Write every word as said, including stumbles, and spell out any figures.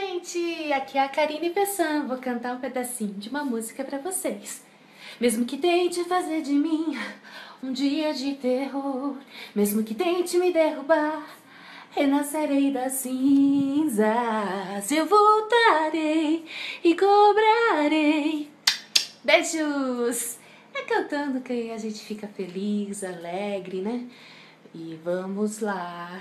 gente! Aqui é a Karine Pessan, vou cantar um pedacinho de uma música pra vocês. Mesmo que tente fazer de mim um dia de terror, mesmo que tente me derrubar, renascerei das cinzas. Eu voltarei e cobrarei. Beijos! É cantando que a gente fica feliz, alegre, né? E vamos lá!